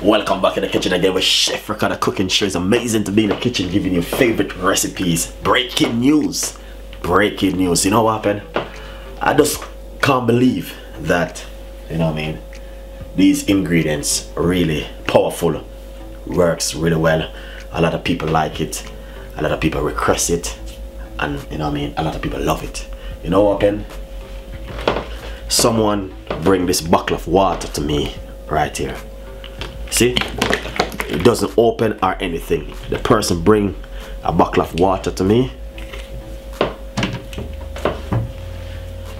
Welcome back in the kitchen again with Chef Ricardo cooking show. It's amazing to be in the kitchen giving you favorite recipes. Breaking news. You know what happened? I just can't believe that, you know what I mean, these ingredients really powerful, works really well. A lot of people like it, a lot of people request it, and you know what I mean, a lot of people love it. You know what happened? Someone bring this bottle of water to me right here. See, it doesn't open or anything. The person bring a bottle of water to me,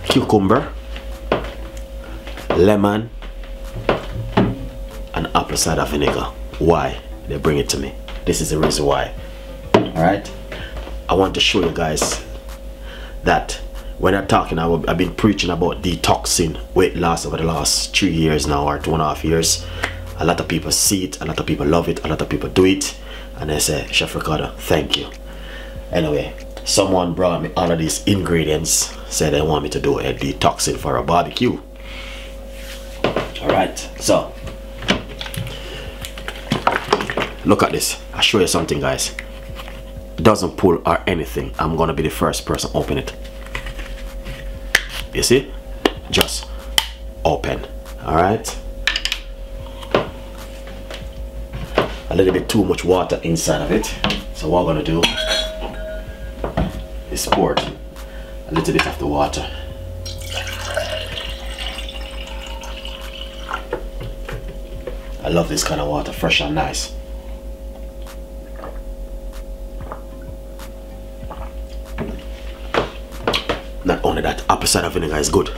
cucumber, lemon, and apple cider vinegar. Why they bring it to me? This is the reason why. All right, I want to show you guys that when I'm talking, I've been preaching about detoxing, weight loss over the last 3 years now, or 2.5 years. A lot of people see it, a lot of people love it, a lot of people do it, and they say, Chef Ricardo, thank you. Anyway, someone brought me all of these ingredients, said they want me to do a detoxing for a barbecue. All right, so look at this. I'll show you something, guys. It doesn't pull or anything. I'm gonna be the first person to open it. You see, just open. All right, a little bit too much water inside of it, so what we're gonna do is pour a little bit of the water. I love this kind of water, fresh and nice. Not only that, apple cider vinegar is good.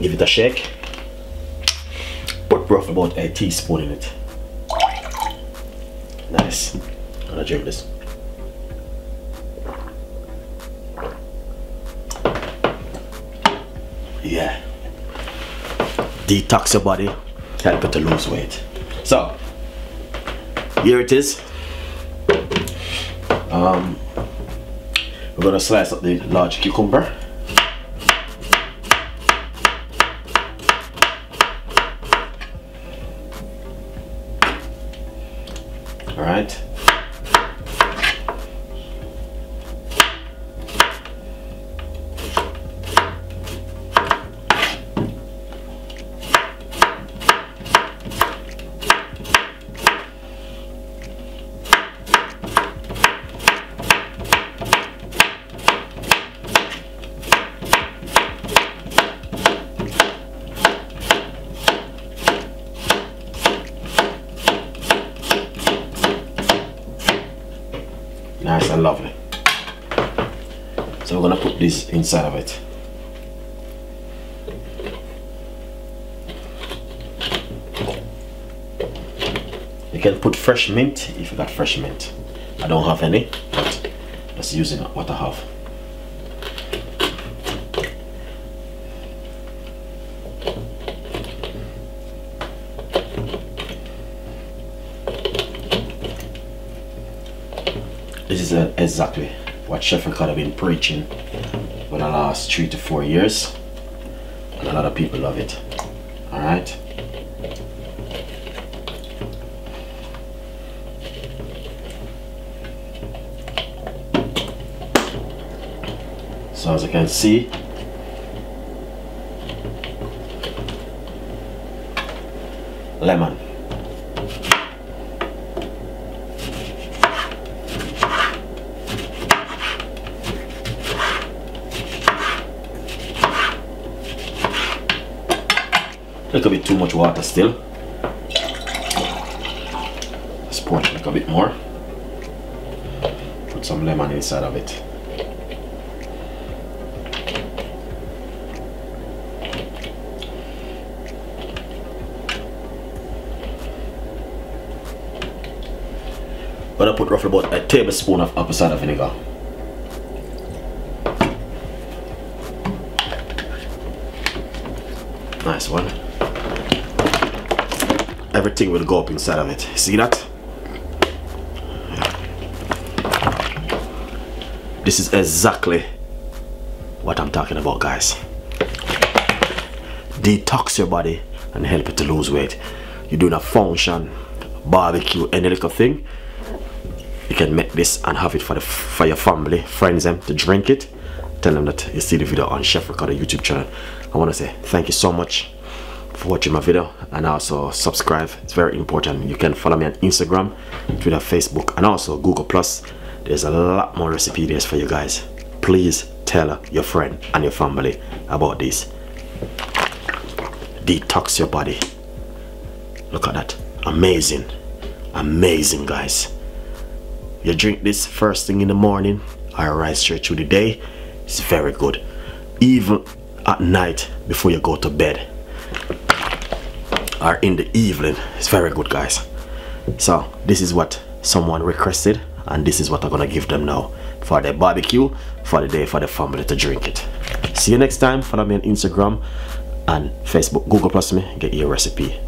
Give it a shake. Put roughly about a teaspoon in it. Nice. I'm gonna drink this. Yeah. Detox your body, help you to lose weight. So here it is. We're gonna slice up the large cucumber. All right. Nice and lovely. So we're gonna put this inside of it. You can put fresh mint if you got fresh mint. I don't have any, but just using what I have. This is exactly what Chef Ricardo been preaching for the last 3 to 4 years, and a lot of people love it. All right. So as you can see, lemon. A little bit too much water still. Let's pour it a bit more. Put some lemon inside of it. I'm gonna put roughly about a tablespoon of apple cider vinegar. Nice one. Everything will go up inside of it. See that? Yeah. This is exactly what I'm talking about, guys. Detox your body and help it to lose weight. you're doing a function, barbecue, any little thing, you can make this and have it for your family, friends, them to drink it. Tell them that you see the video on Chef Ricardo YouTube channel. I want to say thank you so much for watching my video, and also subscribe, it's very important. You can follow me on Instagram, Twitter, Facebook, and also Google Plus. There's a lot more recipe videos for you guys. Please tell your friend and your family about this. Detox your body. Look at that, amazing, amazing guys. You drink this first thing in the morning or right straight through the day, it's very good. Even at night before you go to bed or in the evening, it's very good guys. So this is what someone requested, and this is what I'm gonna give them now for their barbecue, for the day, for the family to drink it. See you next time. Follow me on Instagram and Facebook, Google Plus me, get your recipe.